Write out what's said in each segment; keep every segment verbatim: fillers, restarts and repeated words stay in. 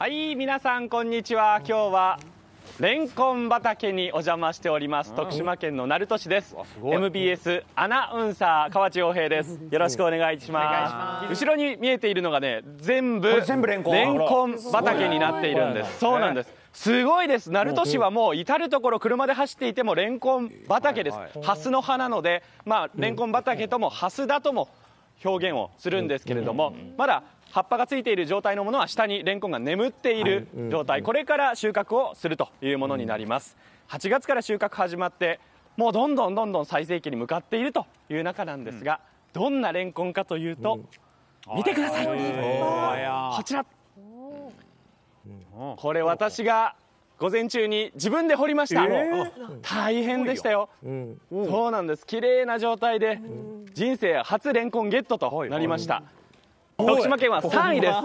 はい、皆さんこんにちは。今日はレンコン畑にお邪魔しております。徳島県の鳴門市です。エムビーエス アナウンサー河地洋平です。よろしくお願いします。後ろに見えているのがね、全部レンコン畑になっているんです。そうなんです。すごいです。鳴門市はもう至る所車で走っていてもレンコン畑です。ハスの葉なので、まあレンコン畑ともハスだとも表現をするんですけれども、まだ葉っぱがついている状態のものは下にレンコンが眠っている状態、これから収穫をするというものになります。はちがつから収穫始まって、もうどんどんどんどん最盛期に向かっているという中なんですが、どんなレンコンかというと、見てください。こちら。これ私が午前中に自分で掘りました。大変でしたよ。そうなんです。綺麗な状態で人生初レンコンゲットとなりました。徳島県はさんいです。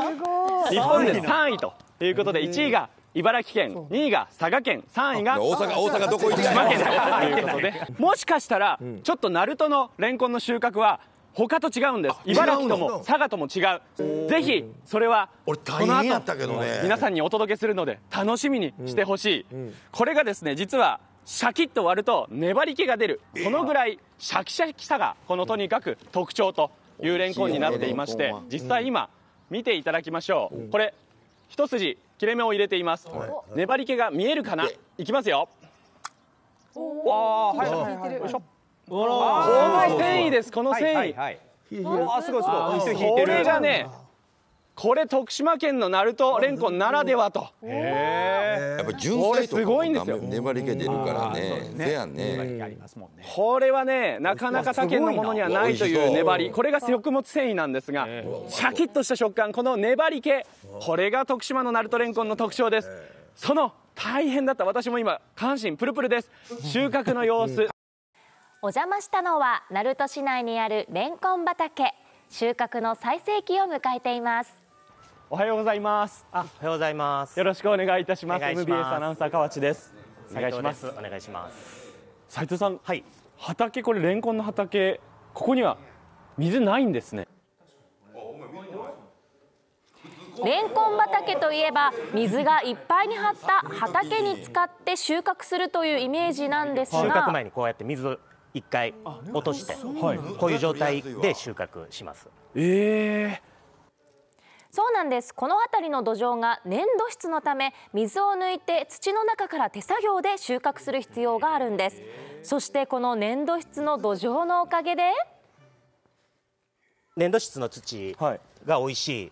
日本でさんいということで、いちいが茨城県、にいが佐賀県、さんいが大阪どこ行っても県ということで、もしかしたらちょっと鳴門のレンコンの収穫は他と違うんです。茨城とも佐賀とも違う。ぜひそれはこの後皆さんにお届けするので楽しみにしてほしい。これがですね、実はシャキッと割ると粘り気が出る、このぐらいシャキシャキさがこのとにかく特徴というレンコンになっていまして、実際今見ていただきましょう。これ一筋切れ目を入れています。粘り気が見えるかな。いきますよ。わあ、はい、よいしょ。この繊維です。この繊維。あ、すごいすごい。これがね、これ徳島県の鳴門レンコンならではと。やっぱ純正とか粘り気出るからね。せやね。これはね、なかなか他県のものにはないという粘り。これが食物繊維なんですが、シャキッとした食感、この粘り気、これが徳島の鳴門レンコンの特徴です。その大変だった私も今関心プルプルです。収穫の様子。お邪魔したのは鳴門市内にあるレンコン畑。収穫の最盛期を迎えています。おはようございます。あ、おはようございます。よろしくお願いいたします。エムビーエス アナウンサー河地です。お願いします。お願いします。斉藤さん、はい、畑、これレンコンの畑、ここには水ないんですね。レンコン畑といえば水がいっぱいに張った畑に使って収穫するというイメージなんですが、収穫前にこうやって水を一回落として、こういう状態で収穫します。えー。そうなんです。この辺りの土壌が粘土質のため、水を抜いて土の中から手作業で収穫する必要があるんです。そしてこの粘土質の土壌のおかげで、粘土質の土が美味しい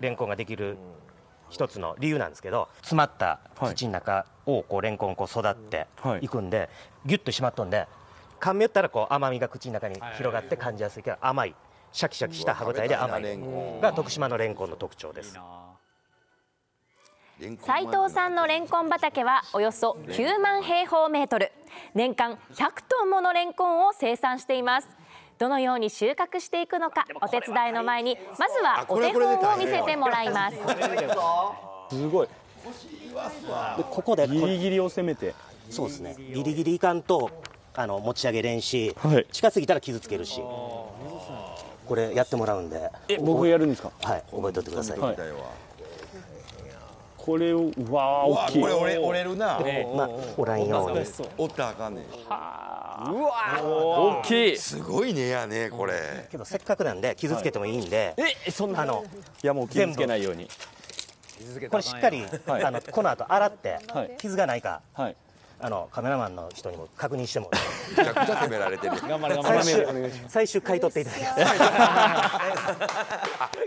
レンコンができる一つの理由なんですけど、詰まった土の中をこうレンコンこう育っていくんで、ギュッとしまっとんで、噛み寄ったらこう甘みが口の中に広がって感じやすいから甘い。シャキシャキした歯ごたえで甘いが徳島のレンコンの特徴です。斉藤さんのレンコン畑はおよそきゅうまんへいほうメートル、年間ひゃくトンものレンコンを生産しています。どのように収穫していくのか、お手伝いの前にまずはお手本を見せてもらいます。すごい。で、ここでギリギリを攻めて、そうですね、ギリギリいかんとあの持ち上げれんし、はい、近すぎたら傷つけるし、これやってもらうんで。僕やるんですか。はい、覚えといてください。これを、わあ、大きい。これ折れ、折れるな。まあ、折らんように。折ったらあかんねん。うわ、大きい。すごいねやね、これ。けど、せっかくなんで、傷つけてもいいんで。え、そんなの。いや、もう傷つけないように。これしっかり、あの、この後洗って、傷がないか。あのカメラマンの人にも確認してもらって。めちゃくちゃ責められてる。頑張れ頑張れ。最終買い取っていただきま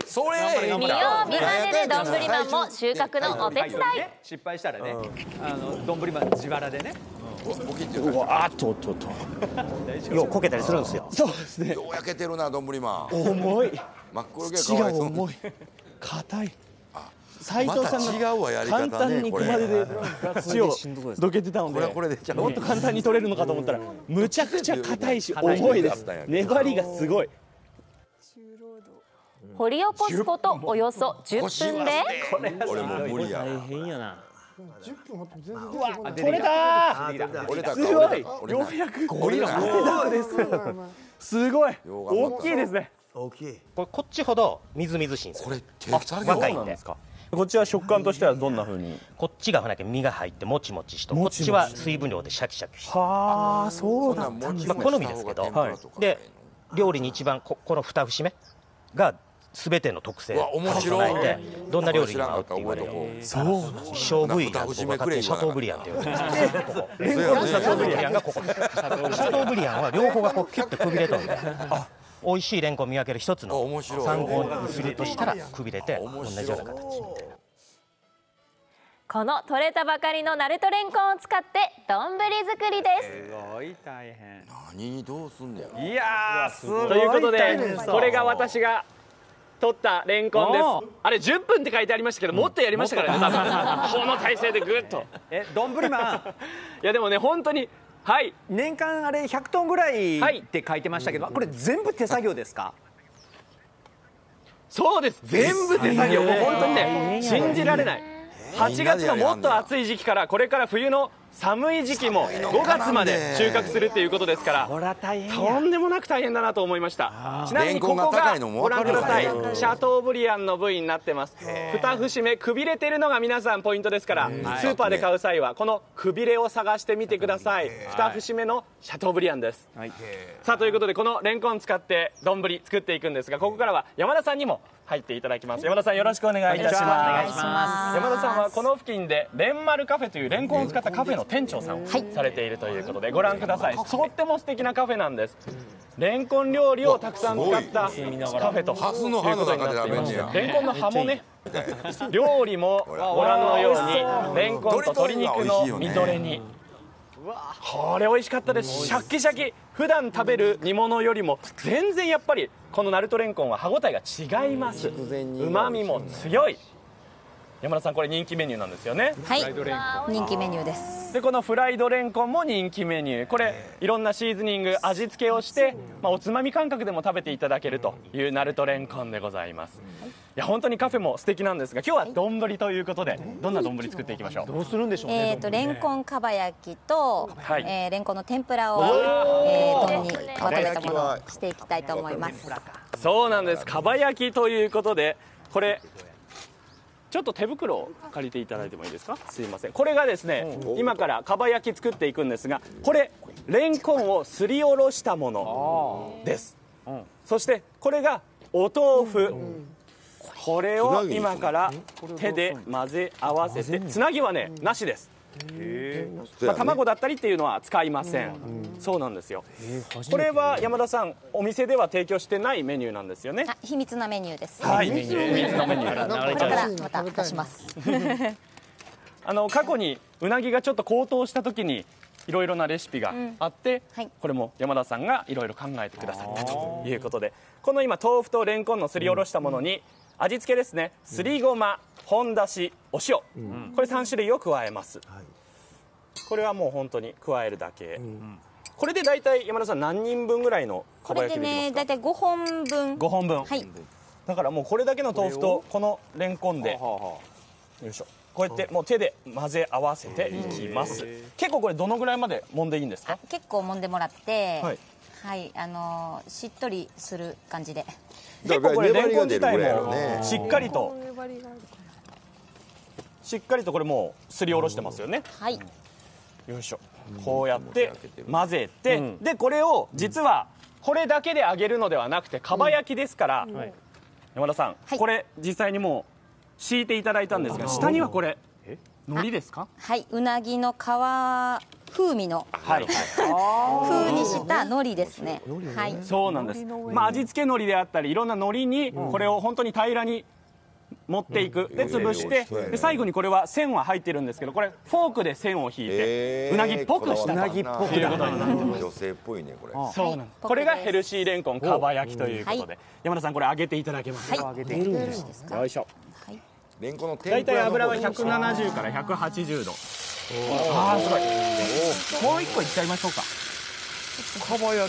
す。それ。見よう見まねでどんぶりまんも収穫のお手伝い。失敗したらね、あのどんぶりまん自腹でね。うわあっとっとっと。ようこけたりするんですよ。そうですね。よう焼けてるなどんぶりまん。重い。真っ黒系かわいそう。重い。硬い。斉藤さんが簡単に熊手で土をどけてたので、もっと簡単に取れるのかと思ったら、むちゃくちゃ硬いし重いです。粘りがすごい。掘り起こすことおよそじゅっぷんで。俺も無理や。大変やな。取れた。すごい。ようやくゴリラです。すごい大きいですね。大きい。これこっちほどみずみずしいんです。これ若いんですか。こっちは食感としてはどんな風に？こっちが身が入ってもちもちしと、こっちは水分量でシャキシャキして。はあ、そうだ。まあ好みですけど。で、料理に一番ここの二節目が全ての特性を備えて、どんな料理に合うって言われる。そう、ショーブリアンとかシャトーブリアンって言われる。シャトーブリアンがここ。シャトーブリアンは両方がこうキュッとくびれとるんで。美味しいレンコン見分ける一つの参考にするとしたら、くびれて同じような形みたいな。この取れたばかりの鳴門レンコンを使って丼作りです。すごい大変。何にどうすんだよ。いやー、すごい。ということでこれが私が取ったレンコンです。あれじゅっぷんって書いてありましたけど、もっとやりましたからね。この体勢でぐっと。え、丼マン。いやでもね、本当に。はい、年間あれひゃくトンぐらいって書いてましたけど、これ全部手作業ですか？そうです、全部手作業、もう本当にね、信じられない。はちがつのもっと暑い時期から、これから冬の寒い時期もごがつまで収穫するっていうことですから、とんでもなく大変だなと思いました。ちなみにここがご覧ください、シャトーブリアンの部位になってます。に節目、くびれてるのが皆さんポイントですから、スーパーで買う際はこのくびれを探してみてください。に節目のシャトーブリアンです。さあということで、このレンコン使って丼作っていくんですが、ここからは山田さんにも入っていただきます。山田さん、よろしくお願いいたします。山田さんはこの付近でレンマルカフェというレンコンを使ったカフェの店長さんをされているということで、ご覧ください。とっても素敵なカフェなんです。レンコン料理をたくさん使ったカフェということになっています。レンコンの葉もね、料理もご覧のようにレンコンと鶏肉のみぞれ煮、これ美味しかったです。シャキシャキ、普段食べる煮物よりも全然やっぱりこの鳴門レンコンは歯ごたえが違います。うまみも強い。山田さん、これ人気メニューなんですよね。はい、人気メニューです。で、このフライドレンコンも人気メニュー。これいろんなシーズニング、味付けをして、まあ、おつまみ感覚でも食べていただけるという鳴門レンコンでございます。はい、いや本当にカフェも素敵なんですが、今日は丼ということで、どんな丼作っていきましょう。どうするんでしょうね。えっとレンコンかば焼きと、はい、えー、レンコンの天ぷらを丼にまとめたものをしていきたいと思います。そうなんです。かば焼きということで、これ。ちょっと手袋を借りていただいてもいいですか。すいません。これがですね、今からかば焼き作っていくんですが、これレンコンをすりおろしたものです、うん、そしてこれがお豆腐、うん、これを今から手で混ぜ合わせて、つなぎはねなしです。まあ、卵だったりっていうのは使いません、うん、そうなんですよ。これは山田さん、お店では提供してないメニューなんですよね。秘密のメニューです。はい、秘密のメニュー。これからまた出しますあの過去にうなぎがちょっと高騰した時にいろいろなレシピがあって、うん、はい、これも山田さんがいろいろ考えてくださったということで、この今豆腐とレンコンのすりおろしたものに、うん、味付けですね、すりごま、本だし、お塩、うん、これさんしゅるいを加えます、はい、これはもう本当に加えるだけ、うん、これで大体山田さん何人分ぐらいのかば焼きできますか？これでね、大体ごほんぶん。ごほんぶん、はい、だからもうこれだけの豆腐とこのレンコンで、よいしょ、こうやってもう手で混ぜ合わせていきます。結構これどのぐらいまで揉んでいいんですか？結構揉んでもらって、はいはい、あのー、しっとりする感じで。結構これレンコン自体もしっかりとしっかりとこれもうすりおろしてますよね。はい、よいしょ、こうやって混ぜて、うん、でこれを実はこれだけで揚げるのではなくて、かば焼きですから、うん、はい、山田さん、はい、これ実際にもう敷いていただいたんですが、下にはこれ海苔ですか？はい、うなぎの皮風味の風にした海苔ですね。はい、そうなんです。まあ味付け海苔であったり、いろんな海苔にこれを本当に平らに持っていく、で潰して、で最後にこれは線は入ってるんですけど、これフォークで線を引いてうなぎっぽくしたということになってます。女性っぽいねこれ。そうなんです。これがヘルシーレンコンかば焼きということで、山田さん、これ揚げていただけますか？よいしょ。大体油はひゃくななじゅうからひゃくはちじゅうど。あー、すごい。もう一個いっちゃいましょうか。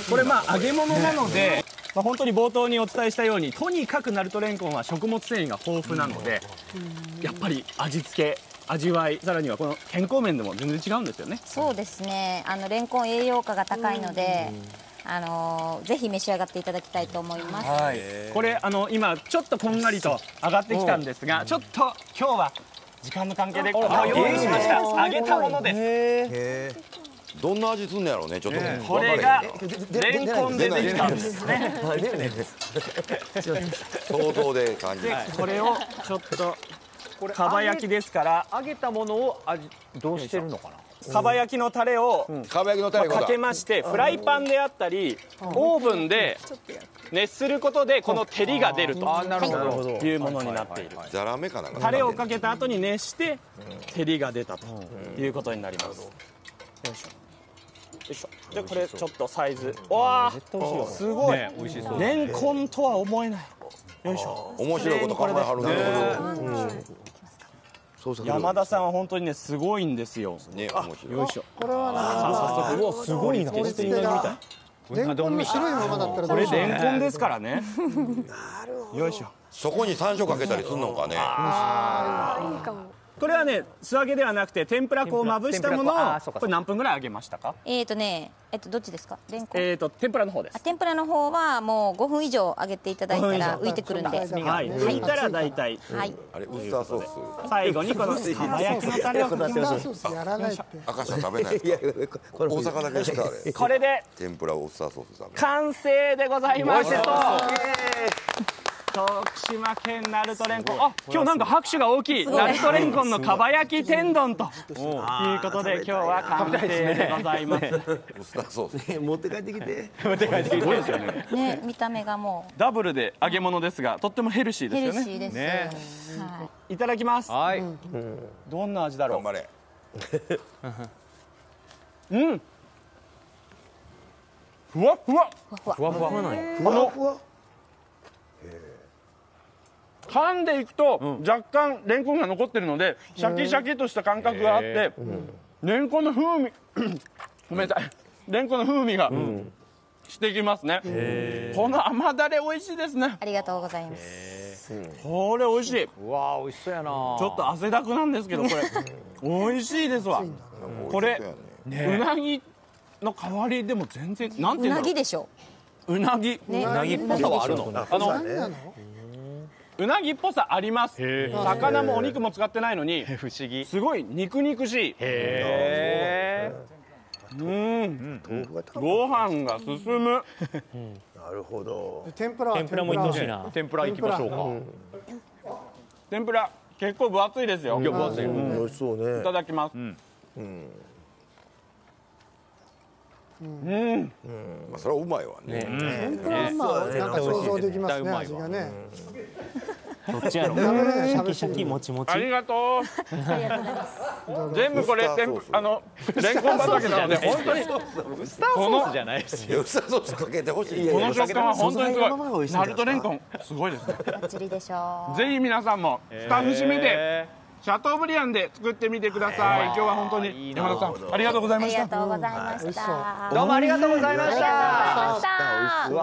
これまあ揚げ物なので、まあ本当に冒頭にお伝えしたように、とにかく鳴門レンコンは食物繊維が豊富なので、やっぱり味付け、味わい、さらにはこの健康面でも全然違うんですよね。そうですね。あのレンコン栄養価が高いので、あのー、ぜひ召し上がっていただきたいと思います。はい、これあの今ちょっとこんがりと上がってきたんですが、ちょっと今日は時間の関係でこれを用意しました。揚げたものです。どんな味すんのやろうね、ちょっと。これがレンコンでできたんですね。想像で感じ。これをちょっとかば焼きですから揚げたものを味どうしてるのかな。かば焼きのタレをかけましてフライパンであったりオーブンで熱することでこの照りが出るというものになっている。タレをかけた後に熱して照りが出たということになります。よいしょ。じゃあこれちょっとサイズ、わあすごい、レンコンとは思えない。よいしょ。面白いこと考えはるね。山田さんは本当にねすごいんですよ。ね、よいしょ。これはね、早速すごいな。これレンコンの白いままだったらどうしよう。これレンコンですからね。なるほど。よいしょ。そこに山椒かけたりするのかね。いいかも。これはね素揚げではなくて天ぷら粉をまぶしたものをこれ何分ぐらい揚げましたか？えっとねえっとどっちですか？レンコン。えっと天ぷらの方です。天ぷらの方はもうごふん以上揚げていただいたら浮いてくるんで。はい。浮いたら大体。はい。あれウスターソース。最後にこの蒲焼きのタレをかけます。ウスターソースやらないって。赤ちゃん食べない。いやこれ大阪だけしかあれ。これで天ぷらをウスターソース食べる。完成でございます。徳島県鳴門レンコン、あ、今日なんか拍手が大きい。鳴門レンコンのかば焼き天丼ということで今日は完成でございます。持って帰ってきて。持って帰ってきて。すごいですよね。ね、見た目がもうダブルで揚げ物ですがとってもヘルシーですよね。ヘルシーです。ね。いただきます。はい。どんな味だろう。頑張れ。うん。ふわふわ。ふわふわ。ふわふわ。噛んでいくと若干レンコンが残ってるのでシャキシャキとした感覚があってレンコンの風味ごめんなさいレンコンの風味がしてきますね。この甘だれ美味しいですね。ありがとうございます。これ美味しい。うわー美味しそうやな。ちょっと汗だくなんですけどこれ美味しいですわ。これうなぎの代わりでも全然なんていうのうなぎでしょ。うなぎうなぎっぽさはあるの。あのうなぎっぽさあります。魚もお肉も使ってないのに不思議すごい肉肉しい。へえ、うん、ご飯が進む。なるほど。天ぷら天ぷらもいってほしいな。天ぷらいきましょうか。天ぷら結構分厚いですよ。いや分厚い。美味しそうね。いただきます。うんうん、まあそれはうまいわね。天ぷらはまあなんか想像できますね味がね。どっちやろ。シャキシャキもちもち。ありがとう。全部これ天あのレンコン畑なので本当にウスターソースじゃないし。ウスターソースかけてほしい。この食感は本当にすごい。ナルトレンコンすごいですね。バッチリでしょう。ぜひ皆さんもスタッフ締めて。シャトーブリアンで作ってみてください。今日は本当に山田さんありがとうございました。どうもありがとうございました。